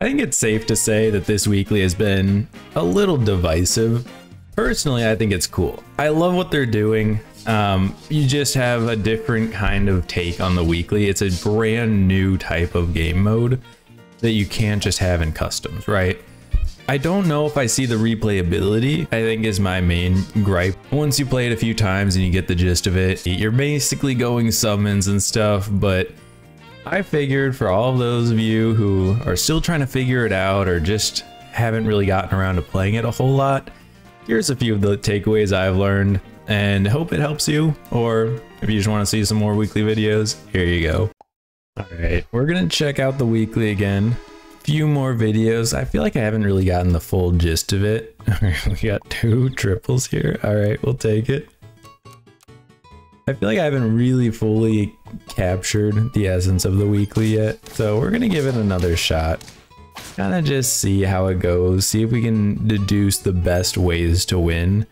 I think it's safe to say that this weekly has been a little divisive. Personally, I think it's cool. I love what they're doing. You just have a different kind of take on the weekly. It's a brand new type of game mode that you can't just have in customs, right? I don't know if I see the replayability, I think is my main gripe. Once you play it a few times and you get the gist of it, you're basically going summons and stuff, but I figured for all of those of you who are still trying to figure it out or just haven't really gotten around to playing it a whole lot, here's a few of the takeaways I've learned and hope it helps you, or if you just want to see some more weekly videos, here you go. Alright, we're gonna check out the weekly again. Few more videos. I feel like I haven't really gotten the full gist of it. We got 2 triples here. All right, we'll take it. I feel like I haven't really fully captured the essence of the weekly yet, so we're gonna give it another shot. Kind of just see how it goes, see if we can deduce the best ways to win,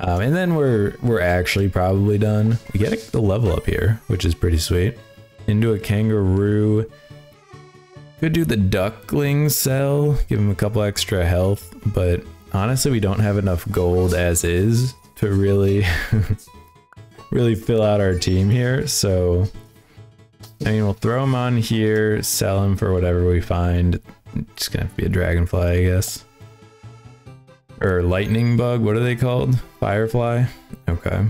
and then we're actually probably done. We get the level up here, which is pretty sweet. Into a kangaroo. Could do the duckling cell, give him a couple extra health, but honestly we don't have enough gold as is to really really fill out our team here, so I mean we'll throw him on here, sell him for whatever we find. It's gonna have to be a dragonfly, I guess. Or lightning bug, what are they called? Firefly? Okay.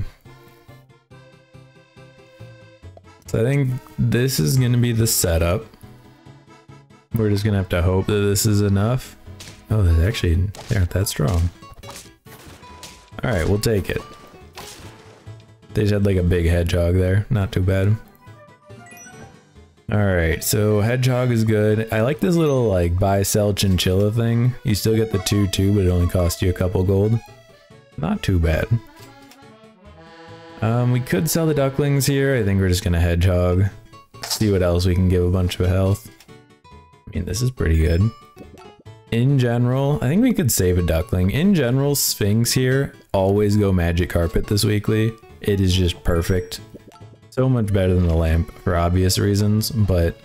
So I think this is gonna be the setup. We're just gonna have to hope that this is enough. Oh, they actually aren't that strong. Alright, we'll take it. They just had like a big hedgehog there. Not too bad. Alright, so hedgehog is good. I like this little like buy sell chinchilla thing. You still get the 2/2, but it only costs you a couple gold. Not too bad. We could sell the ducklings here. I think we're just gonna hedgehog. See what else we can give a bunch of health. I mean, this is pretty good. In general, I think we could save a duckling. In general, Sphinx here always go magic carpet this weekly. It is just perfect. So much better than the lamp for obvious reasons, but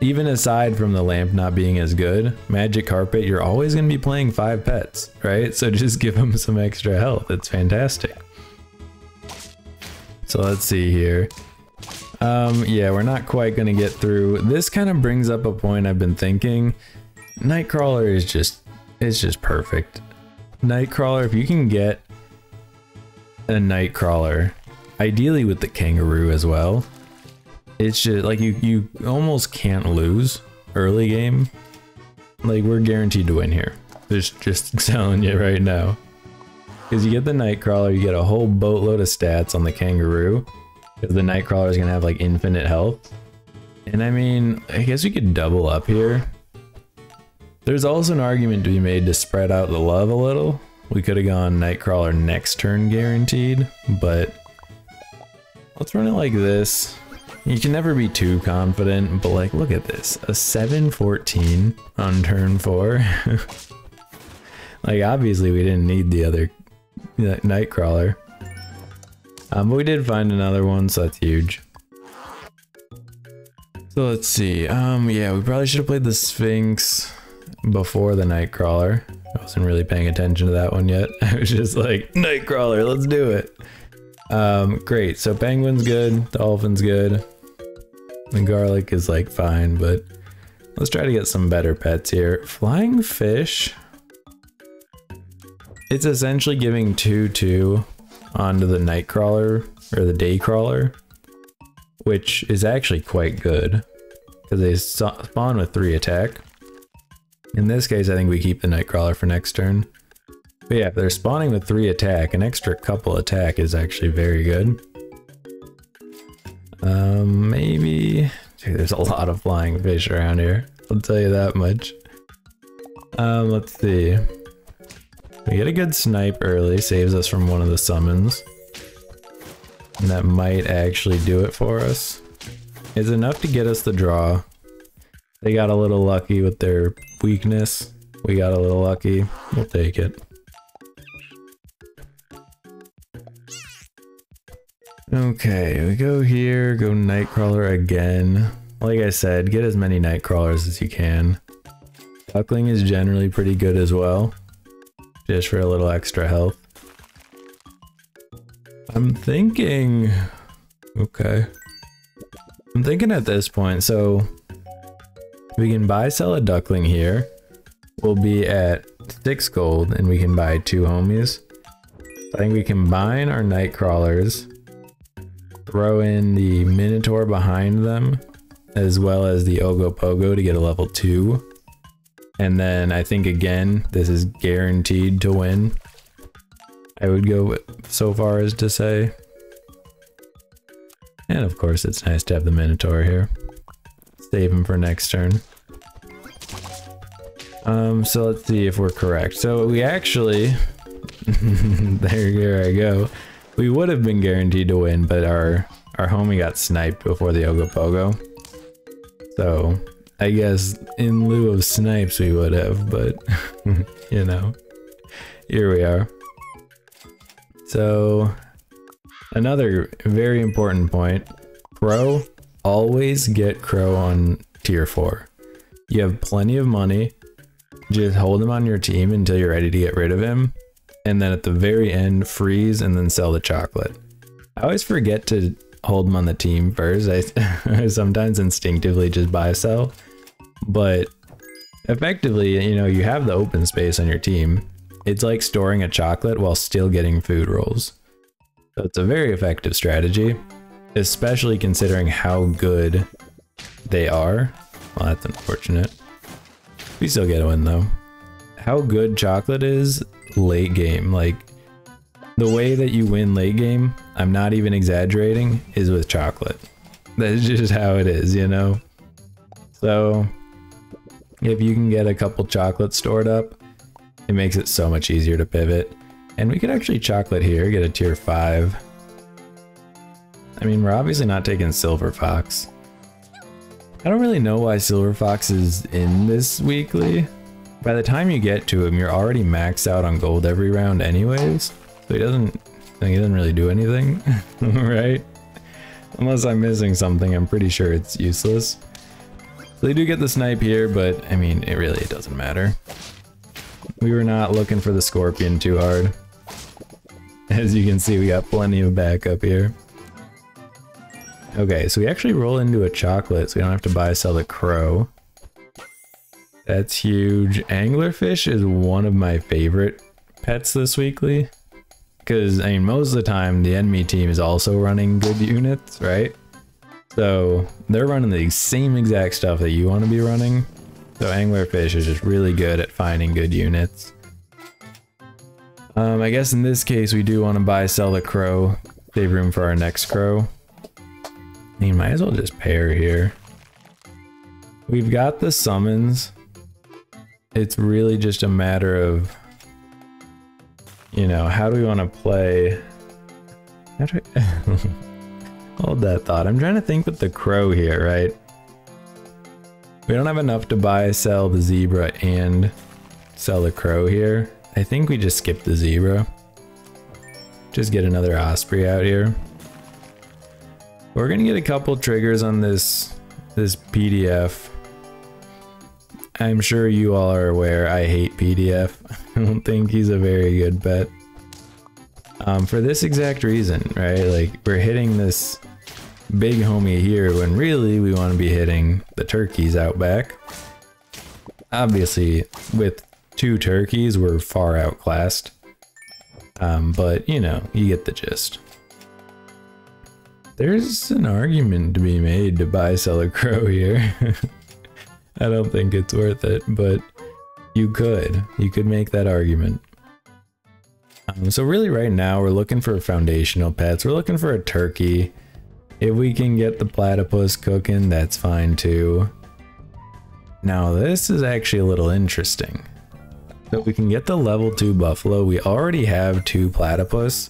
even aside from the lamp not being as good, magic carpet, you're always going to be playing 5 pets, right? So just give them some extra health. It's fantastic. So let's see here. Yeah, we're not quite gonna get through. This kind of brings up a point I've been thinking. Nightcrawler is just, it's just perfect. Nightcrawler, if you can get a Nightcrawler, ideally with the kangaroo as well, it's just like you almost can't lose early game. Like we're guaranteed to win here. Just telling you right now. Because you get the Nightcrawler, you get a whole boatload of stats on the kangaroo. Because the Nightcrawler is going to have like infinite health. And I mean, I guess we could double up here. There's also an argument to be made to spread out the love a little. We could have gone Nightcrawler next turn guaranteed, but let's run it like this. You can never be too confident, but like, look at this. A 7/14 on turn 4. Like, obviously we didn't need the other Nightcrawler. But we did find another one, so that's huge. So let's see, yeah, we probably should have played the Sphinx before the Nightcrawler. I wasn't really paying attention to that one yet. I was just like, Nightcrawler, let's do it! Great, so Penguin's good, Dolphin's good. The Garlic is like fine, but let's try to get some better pets here. Flying Fish. It's essentially giving 2/2. Onto the Nightcrawler, or the Daycrawler, which is actually quite good, because they spawn with 3 attack. In this case, I think we keep the Nightcrawler for next turn. But yeah, if they're spawning with 3 attack, an extra couple attack is actually very good. Maybe... Dude, there's a lot of flying fish around here, I'll tell you that much. Let's see... We get a good snipe early, saves us from one of the summons. And that might actually do it for us. It's enough to get us the draw. They got a little lucky with their weakness. We got a little lucky. We'll take it. Okay, we go here, go Nightcrawler again. Like I said, get as many Nightcrawlers as you can. Buckling is generally pretty good as well, just for a little extra health. I'm thinking... okay. I'm thinking at this point, so... we can buy, sell a duckling here. We'll be at 6 gold, and we can buy 2 homies. I think we combine our night crawlers, throw in the Minotaur behind them, as well as the Ogopogo to get a level 2. And then I think again, this is guaranteed to win. I would go so far as to say. And of course, it's nice to have the Minotaur here. Save him for next turn. So let's see if we're correct. So we actually, there I go. We would have been guaranteed to win, but our homie got sniped before the Ogopogo. So I guess in lieu of snipes we would have, but you know, here we are. So another very important point, Crow, always get Crow on tier 4. You have plenty of money, just hold him on your team until you're ready to get rid of him, and then at the very end freeze and then sell the chocolate. I always forget to hold them on the team first. I sometimes instinctively just buy sell, but effectively, you know, you have the open space on your team. It's like storing a chocolate while still getting food rolls. So it's a very effective strategy, especially considering how good they are. Well, that's unfortunate. We still get a win though. How good chocolate is late game, like the way that you win late game, I'm not even exaggerating, is with chocolate. That's just how it is, you know? So, if you can get a couple chocolates stored up, it makes it so much easier to pivot. And we could actually chocolate here, get a tier 5. I mean, we're obviously not taking Silver Fox. I don't really know why Silver Fox is in this weekly. By the time you get to him, you're already maxed out on gold every round anyways. So he doesn't really do anything, right? Unless I'm missing something, I'm pretty sure it's useless. So they do get the snipe here, but I mean, it really doesn't matter. We were not looking for the scorpion too hard. As you can see, we got plenty of backup here. Okay, so we actually roll into a chocolate, so we don't have to buy sell the crow. That's huge. Anglerfish is one of my favorite pets this weekly. Because, I mean, most of the time, the enemy team is also running good units, right? So, they're running the same exact stuff that you want to be running. So, Anglerfish is just really good at finding good units. I guess in this case, we do want to buy, sell the crow. Save room for our next crow. I mean, might as well just pair here. We've got the summons. It's really just a matter of... you know, how do we want to play? Hold that thought. I'm trying to think with the crow here, right? We don't have enough to buy, sell the zebra, and sell the crow here. I think we just skip the zebra. Just get another osprey out here. We're gonna get a couple triggers on this PDF. I'm sure you all are aware I hate PDF. I don't think he's a very good bet. For this exact reason, right? Like, we're hitting this big homie here when really we want to be hitting the turkeys out back. Obviously, with 2 turkeys, we're far outclassed. But, you know, you get the gist. There's an argument to be made to buy, sell a crow here. I don't think it's worth it, but you could make that argument. So really right now we're looking for foundational pets. We're looking for a turkey. If we can get the platypus cooking, that's fine too. Now this is actually a little interesting. So we can get the level 2 buffalo. We already have 2 platypus,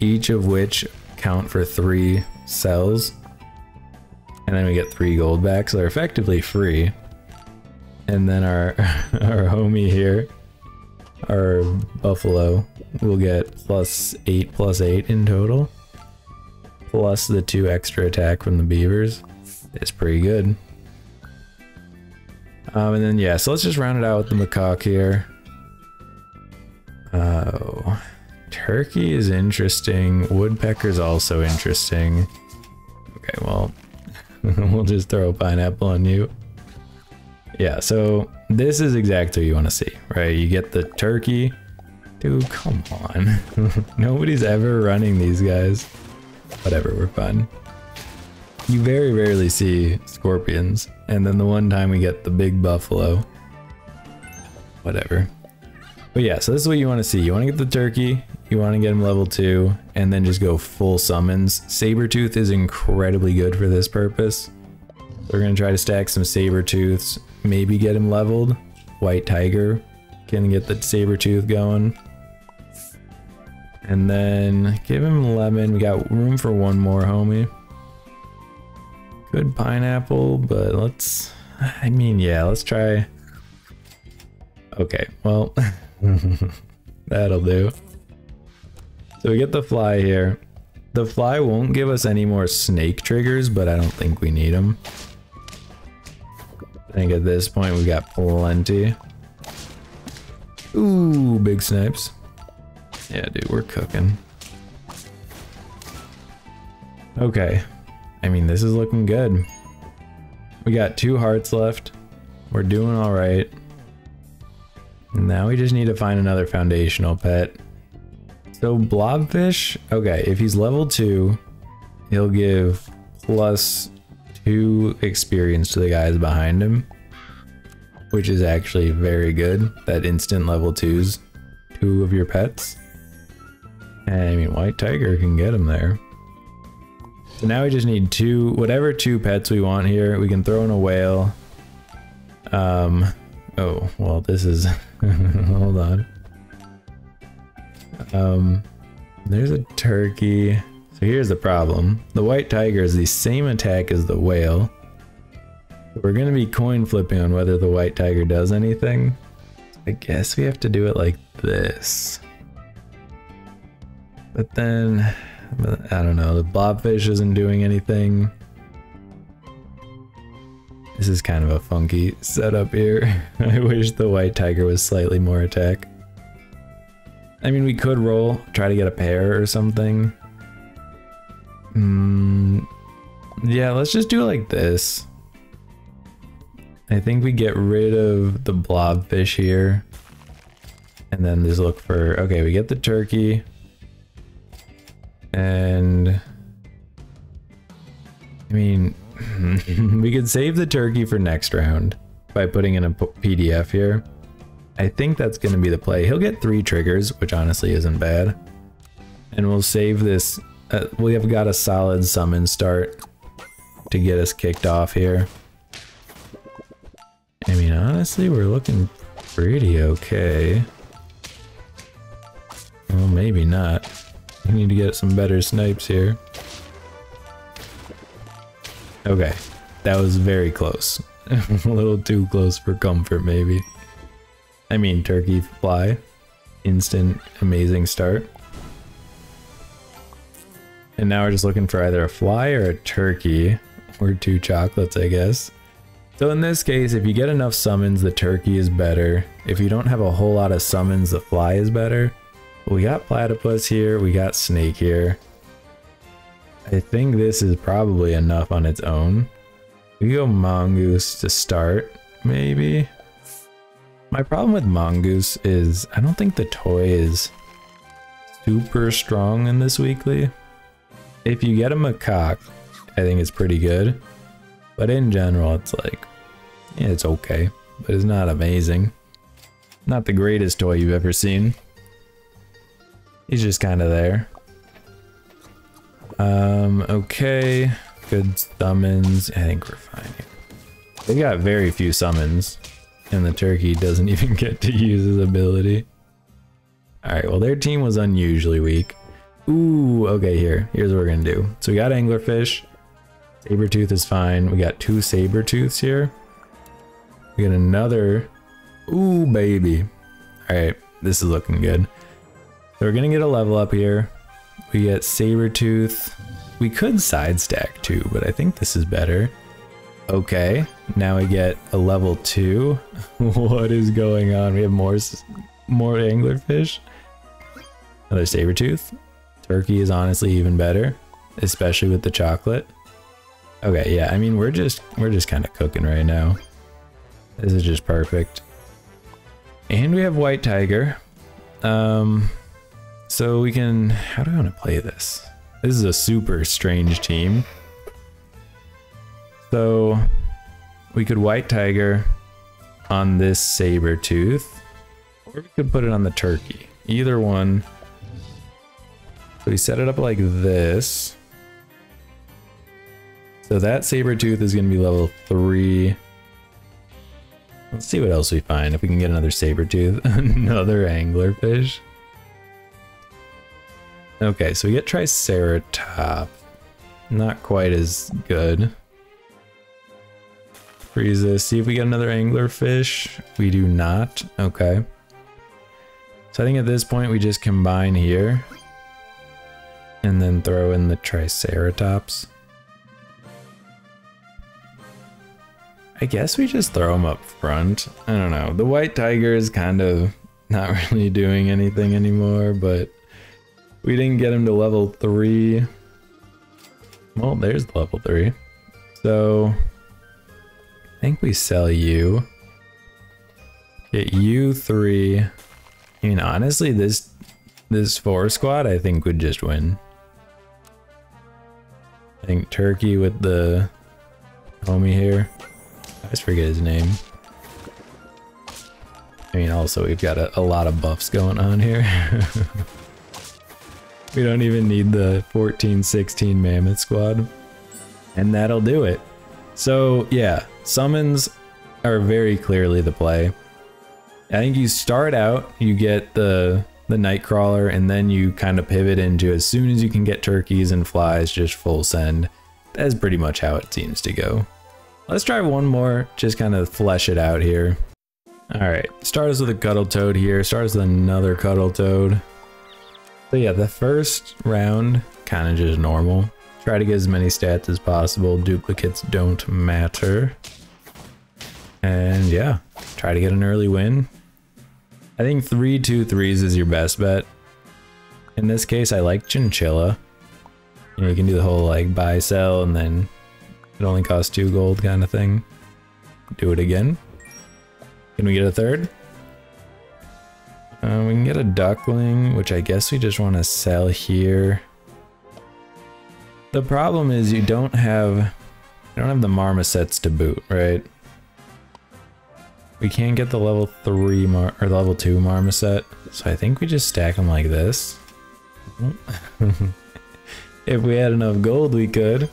each of which count for 3 cells. And then we get 3 gold back, so they're effectively free. And then our homie here, our buffalo, will get +8/+8 in total. Plus the 2 extra attack from the beavers. It's pretty good. And then, yeah, so let's just round it out with the macaque here. Oh, turkey is interesting. Woodpecker's also interesting. Okay, well, we'll just throw a pineapple on you. Yeah, so this is exactly what you want to see, right? You get the turkey. Dude, come on. Nobody's ever running these guys. Whatever, we're fine. You very rarely see scorpions. And then the one time we get the big buffalo. Whatever. But yeah, so this is what you want to see. You want to get the turkey, you want to get him level 2, and then just go full summons. Sabertooth is incredibly good for this purpose. We're going to try to stack some Sabertooths, maybe get him leveled. White Tiger can get the Sabertooth going. And then give him Lemon. We got room for one more, homie. Good Pineapple, but let's... I mean, yeah, let's try... Okay, well... That'll do. So we get the fly here. The fly won't give us any more snake triggers, but I don't think we need them. I think at this point we got plenty. Ooh, big snipes. Yeah, dude, we're cooking. Okay. I mean, this is looking good. We got 2 hearts left. We're doing all right. Now we just need to find another foundational pet. So Blobfish, okay, if he's level 2, he'll give +2 experience to the guys behind him, which is actually very good. That instant level 2s, 2 of your pets. And I mean, White Tiger can get him there. So now we just need 2, whatever 2 pets we want here. We can throw in a whale. Oh, well, this is... Hold on. There's a turkey. So here's the problem. The White Tiger is the same attack as the whale. We're going to be coin flipping on whether the White Tiger does anything. I guess we have to do it like this. But then, I don't know, the Blobfish isn't doing anything. This is kind of a funky setup here. I wish the White Tiger was slightly more attack. I mean, we could roll, try to get a pair or something. Yeah, let's just do it like this. I think we get rid of the Blobfish here. And then just look for, okay, we get the turkey. And... I mean... we could save the turkey for next round by putting in a PDF here. I think that's going to be the play. He'll get 3 triggers, which honestly isn't bad. And we'll save this. We have got a solid summon start to get us kicked off here. I mean, honestly, we're looking pretty okay. Well, maybe not. We need to get some better snipes here. Okay, that was very close. A little too close for comfort, maybe. I mean, turkey, fly. Instant, amazing start. And now we're just looking for either a fly or a turkey. Or 2 chocolates, I guess. So in this case, if you get enough summons, the turkey is better. If you don't have a whole lot of summons, the fly is better. But we got platypus here, we got snake here. I think this is probably enough on its own. We go mongoose to start, maybe. My problem with mongoose is I don't think the toy is super strong in this weekly. If you get a macaque, I think it's pretty good. But in general, it's like, yeah, it's okay, but it's not amazing. Not the greatest toy you've ever seen. He's just kind of there. Okay, good summons. I think we're fine here. They got very few summons, and the turkey doesn't even get to use his ability. Alright, well, their team was unusually weak. Ooh, okay, here's what we're gonna do. So we got anglerfish, Sabertooth is fine, we got 2 Sabertooths here. We get another, ooh, baby. Alright, this is looking good. So we're gonna get a level up here. We get Sabertooth. We could side stack too, but I think this is better. Okay, now we get a level 2. What is going on? We have more anglerfish. Another sabertooth. Turkey is honestly even better, especially with the chocolate. Okay, yeah, I mean we're just kind of cooking right now. This is just perfect. And we have white tiger. So we can, how do I want to play this? This is a super strange team. So we could white tiger on this saber tooth, or we could put it on the turkey. Either one. So we set it up like this. So that saber tooth is going to be level 3. Let's see what else we find. If we can get another sabertooth, another anglerfish. Okay, so we get Triceratop. Not quite as good. Freeze this. See if we get another anglerfish. We do not. Okay. So I think at this point we just combine here. And then throw in the Triceratops. I guess we just throw them up front. I don't know. The white tiger is kind of not really doing anything anymore, but we didn't get him to level 3. Well, there's level 3. So I think we sell you. Get you 3. I mean, honestly, this 4 squad I think would just win. I think Turkey with the homie here. I just forget his name. I mean, also we've got a lot of buffs going on here. We don't even need the 14-16 mammoth squad. And that'll do it. So yeah, summons are very clearly the play. I think you start out, you get the Nightcrawler, and then you kind of pivot into, as soon as you can get turkeys and flies, just full send. That's pretty much how it seems to go. Let's try one more, just kind of flesh it out here. Alright, start us with a Cuttletoad here, start us with another Cuttletoad. So yeah, the first round, kind of just normal. Try to get as many stats as possible, duplicates don't matter. And yeah, try to get an early win. I think 3-2-3s is your best bet. In this case, I like Chinchilla. You know, you can do the whole like buy, sell, and then it only costs 2 gold kind of thing. Do it again. Can we get a third? We can get a duckling, which I guess we just want to sell here. The problem is you don't have the marmosets to boot, right? We can't get the level 3 or level 2 marmoset, so I think we just stack them like this. If we had enough gold, we could.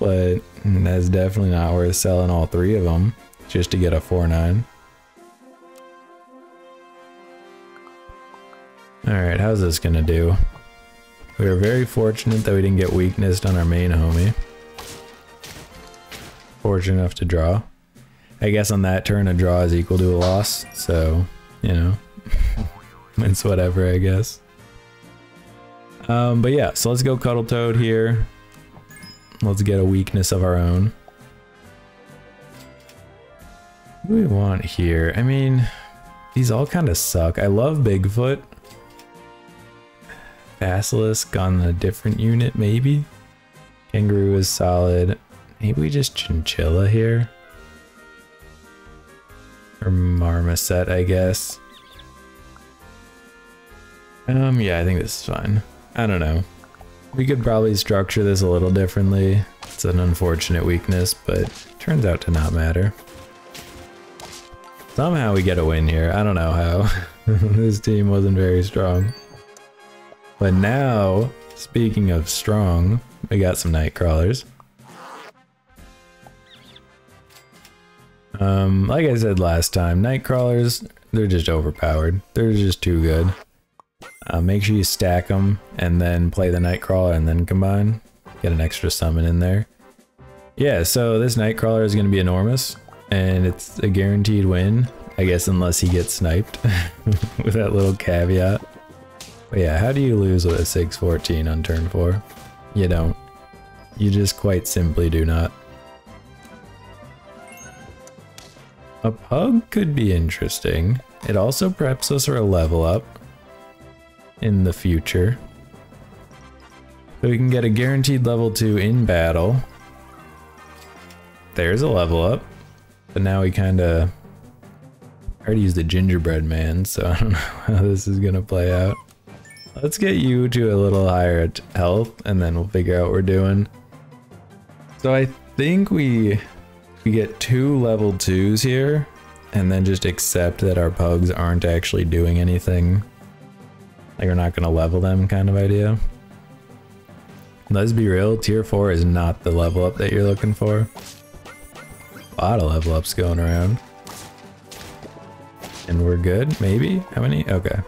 But that's definitely not worth selling all 3 of them just to get a 4-9. Alright, how's this gonna do? We were very fortunate that we didn't get weaknessed on our main homie. Fortunate enough to draw. I guess on that turn a draw is equal to a loss, so, you know, it's whatever, I guess. But yeah, so let's go Cuttletoad here. Let's get a weakness of our own. What do we want here? I mean, these all kind of suck. I love Bigfoot. Basilisk on a different unit, maybe? Kangaroo is solid. Maybe we just Chinchilla here. Or Marmoset, I guess. Yeah, I think this is fine. I don't know. We could probably structure this a little differently. It's an unfortunate weakness, but turns out to not matter. Somehow we get a win here. I don't know how. This team wasn't very strong. But now, speaking of strong, we got some Nightcrawlers. Like I said last time, Nightcrawlers, they're just overpowered. They're just too good. Make sure you stack them and then play the Nightcrawler and then combine. Get an extra summon in there. Yeah, so this Nightcrawler is going to be enormous and it's a guaranteed win, I guess, unless he gets sniped with that little caveat. But yeah, how do you lose with a 6-14 on turn 4? You don't. You just quite simply do not. A pub could be interesting. It also preps us for a level up in the future. So we can get a guaranteed level 2 in battle. There's a level up. But now we kinda... I already used the gingerbread man, so I don't know how this is gonna play out. Let's get you to a little higher health, and then we'll figure out what we're doing. So I think we get 2 level 2s here, and then just accept that our pugs aren't actually doing anything. Like, we're not gonna level them kind of idea. Let's be real, tier 4 is not the level up that you're looking for. A lot of level ups going around. And we're good, maybe? How many? Okay.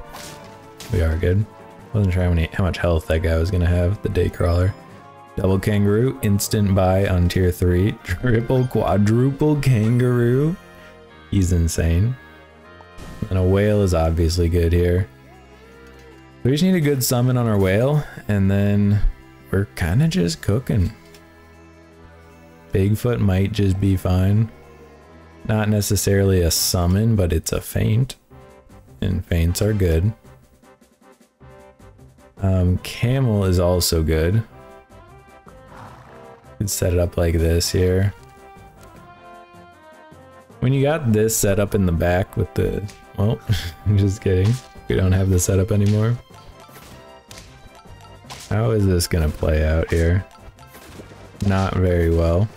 We are good. Wasn't sure how much health that guy was gonna have, the day crawler. Double kangaroo, instant buy on tier 3. Triple, quadruple kangaroo. He's insane. And a whale is obviously good here. We just need a good summon on our whale, and then we're kind of just cooking. Bigfoot might just be fine. Not necessarily a summon, but it's a feint. And feints are good. Camel is also good. Could set it up like this here. When you got this set up in the back with the... Well, I'm just kidding. We don't have the setup anymore. How is this gonna play out here? Not very well.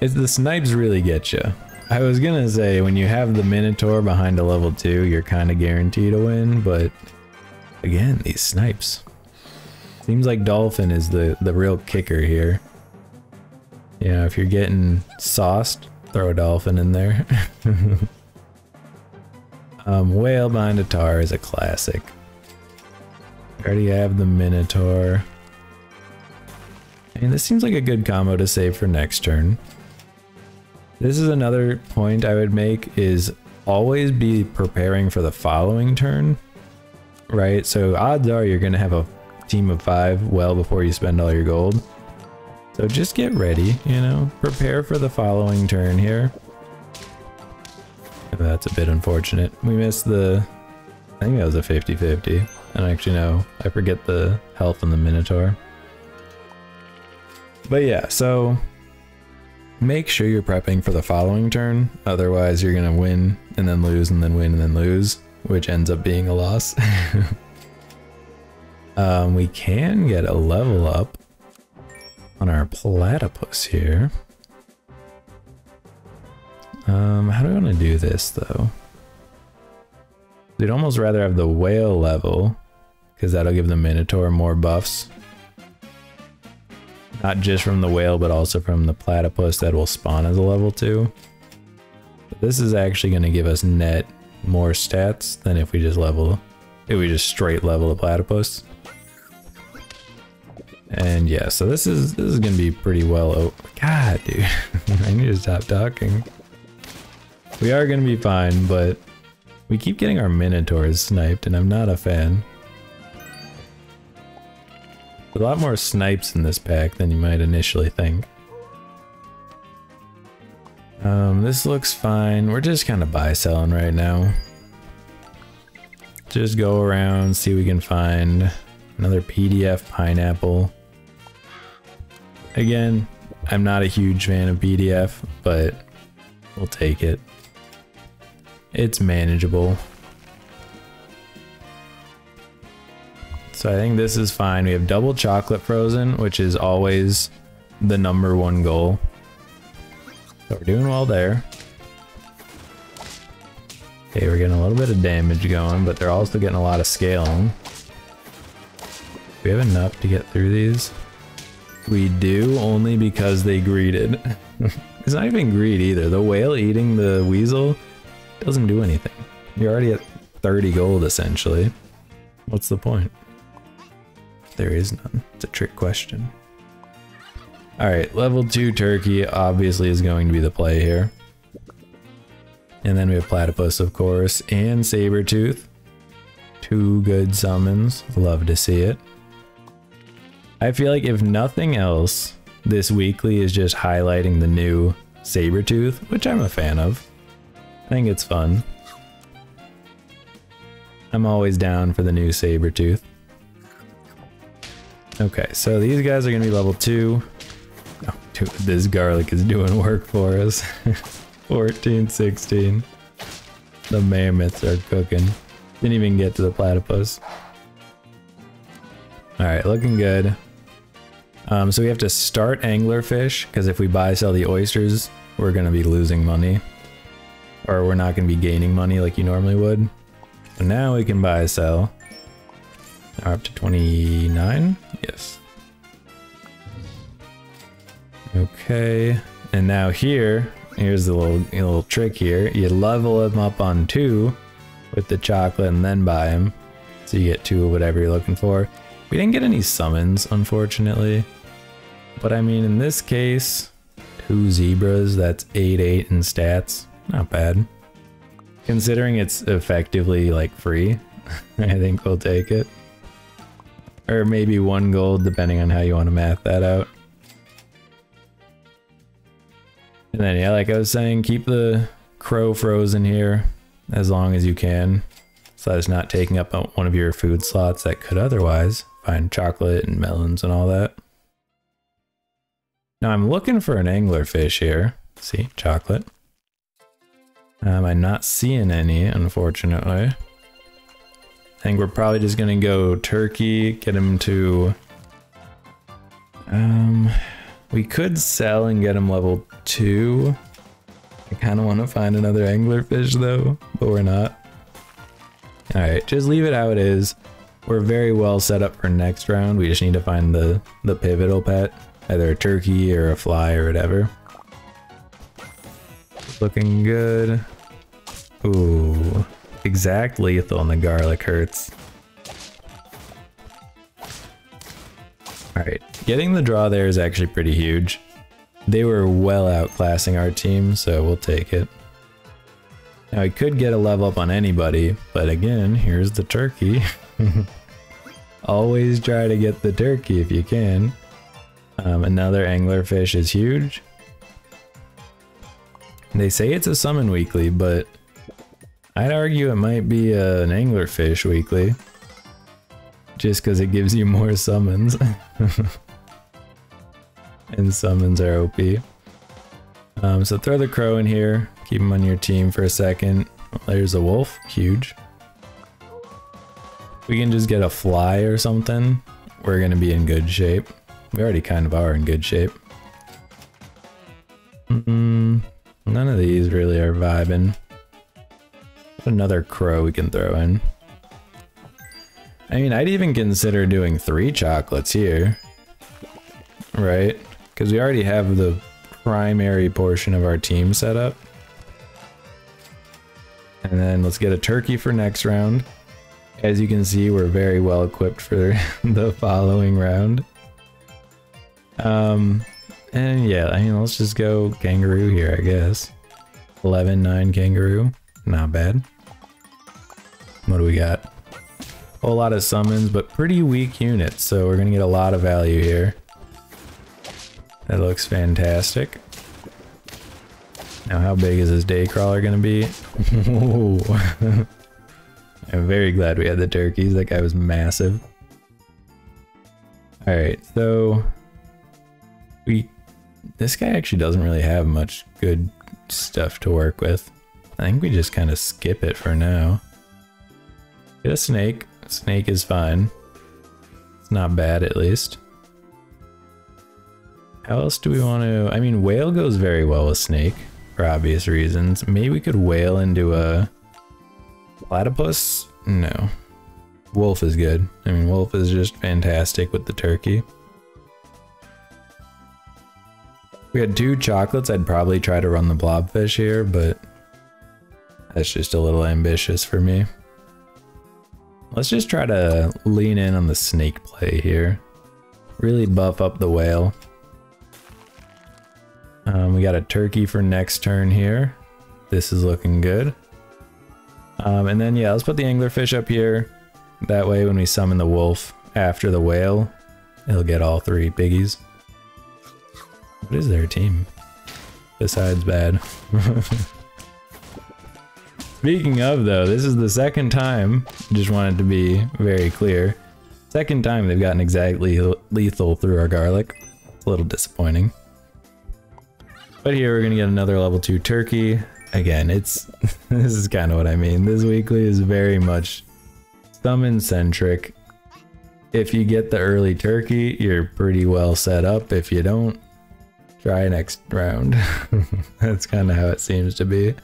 It's the snipes really get you. I was gonna say, when you have the Minotaur behind a level 2, you're kinda guaranteed a win, but... Again, these snipes. Seems like Dolphin is the real kicker here. You know, if you're getting sauced, throw a Dolphin in there. Whale behind a Tar is a classic. Already have the Minotaur. I mean, this seems like a good combo to save for next turn. This is another point I would make, is always be preparing for the following turn, right? So odds are you're going to have a team of 5 well before you spend all your gold. So just get ready, you know, prepare for the following turn here. That's a bit unfortunate. We missed the, I think that was a 50-50. I don't actually know, I forget the health on the Minotaur. But yeah, so... Make sure you're prepping for the following turn, otherwise you're gonna win, and then lose, and then win, and then lose, which ends up being a loss. We can get a level up on our platypus here. How do I want to do this, though? We'd almost rather have the whale level, because that'll give the Minotaur more buffs. Not just from the whale, but also from the platypus that will spawn as a level 2. But this is actually going to give us net more stats than if we just level... If we just straight level the platypus. And yeah, so this is going to be pretty well... Oh, God, dude. I need to stop talking. We are going to be fine, but... We keep getting our Minotaurs sniped, and I'm not a fan. There's a lot more snipes in this pack than you might initially think. This looks fine. We're just kind of buy-selling right now. Just go around, see if we can find another PDF pineapple. Again, I'm not a huge fan of PDF, but we'll take it. It's manageable. So I think this is fine. We have double chocolate frozen, which is always the number 1 goal. So we're doing well there. Okay, we're getting a little bit of damage going, but they're also getting a lot of scaling. Do we have enough to get through these? We do, only because they greeded. It's not even greed either. The whale eating the weasel doesn't do anything. You're already at 30 gold, essentially. What's the point? There is none. It's a trick question. Alright, level 2 turkey obviously is going to be the play here. And then we have platypus, of course, and sabertooth. 2 good summons. Love to see it. I feel like if nothing else, this weekly is just highlighting the new Sabertooth, which I'm a fan of. I think it's fun. I'm always down for the new Sabertooth. Okay, so these guys are gonna be level 2. Oh, dude, this garlic is doing work for us. 14, 16. The mammoths are cooking. Didn't even get to the platypus. Alright, looking good. So we have to start anglerfish, because if we buy sell the oysters, we're gonna be losing money. Or we're not gonna be gaining money like you normally would. So now we can buy sell. Now we're up to 29? Yes. Okay. And now here's the little trick here. You level him up on 2 with the chocolate and then buy him. So you get 2 of whatever you're looking for. We didn't get any summons, unfortunately. But I mean, in this case, 2 zebras, that's 8-8 in stats. Not bad. Considering it's effectively like free, I think we'll take it. Or maybe 1 gold, depending on how you want to math that out. And then, yeah, like I was saying, keep the crow frozen here as long as you can. So that it's not taking up one of your food slots that could otherwise find chocolate and melons and all that. Now I'm looking for an anglerfish here. See, chocolate. I'm not seeing any, unfortunately. I think we're probably just gonna go turkey, get him to... we could sell and get him level 2. I kinda wanna find another anglerfish though, but we're not. Alright, just leave it how it is. We're very well set up for next round. We just need to find the pivotal pet. Either a turkey or a fly or whatever. Looking good. Ooh. Exact lethal and the garlic hurts. Alright, getting the draw there is actually pretty huge. They were well outclassing our team, so we'll take it. Now I could get a level up on anybody, but again, here's the turkey. Always try to get the turkey if you can. Another anglerfish is huge. They say it's a summon weekly, but I'd argue it might be an anglerfish weekly. Just because it gives you more summons. And summons are OP. So throw the crow in here. Keep him on your team for a second. There's a wolf. Huge. We can just get a fly or something. We're gonna be in good shape. We already kind of are in good shape. None of these really are vibing. Another crow we can throw in. I mean, I'd even consider doing 3 chocolates here. Right? Because we already have the primary portion of our team set up. And then let's get a turkey for next round. As you can see, we're very well equipped for the following round. And yeah, I mean, let's just go kangaroo here, I guess. 11-9 kangaroo. Not bad. What do we got? A whole lot of summons, but pretty weak units, so we're gonna get a lot of value here. That looks fantastic. Now how big is this Daycrawler gonna be? Whoa. I'm very glad we had the turkeys, that guy was massive. Alright, so... This guy actually doesn't really have much good stuff to work with. I think we just kind of skip it for now. Get a snake. Snake is fine. It's not bad at least. How else do we want to... I mean, whale goes very well with snake, for obvious reasons. Maybe we could whale into a... platypus? No. Wolf is good. I mean, wolf is just fantastic with the turkey. If we had 2 chocolates, I'd probably try to run the blobfish here, but... that's just a little ambitious for me. Let's just try to lean in on the snake play here. Really buff up the whale. We got a turkey for next turn here. This is looking good. And then yeah, let's put the anglerfish up here. That way when we summon the wolf after the whale, it'll get all 3 piggies. What is their team? besides bad. Speaking of though, this is the second time, just wanted to be very clear, second time they've gotten exactly lethal through our garlic. It's a little disappointing. But here we're gonna get another level 2 turkey. Again, it's this is kind of what I mean. This weekly is very much summon centric. If you get the early turkey, you're pretty well set up. If you don't, try next round. That's kind of how it seems to be,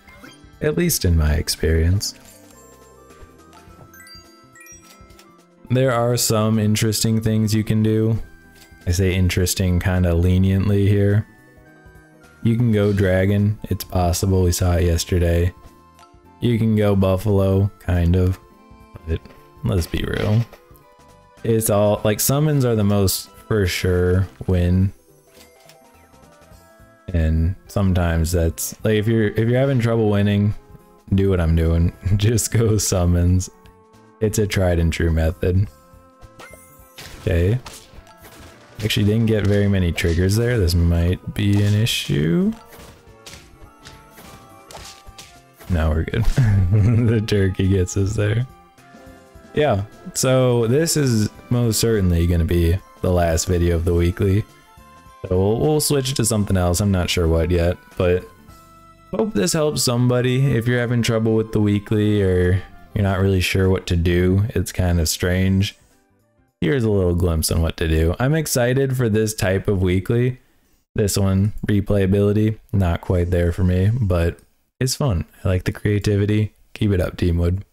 at least in my experience. There are some interesting things you can do. I say interesting kind of leniently here. You can go dragon, it's possible, we saw it yesterday. You can go buffalo, kind of, but let's be real. It's all, like, summons are the most for sure win. And sometimes that's, like, if you're having trouble winning, do what I'm doing. Just go summons. It's a tried and true method. Okay. Actually didn't get very many triggers there, this might be an issue. No, we're good. The turkey gets us there. Yeah, so this is most certainly going to be the last video of the weekly. So we'll switch to something else, I'm not sure what yet, but hope this helps somebody. If you're having trouble with the weekly or you're not really sure what to do, it's kind of strange. Here's a little glimpse on what to do. I'm excited for this type of weekly. This one, replayability, not quite there for me, but it's fun. I like the creativity. Keep it up, Team Wood.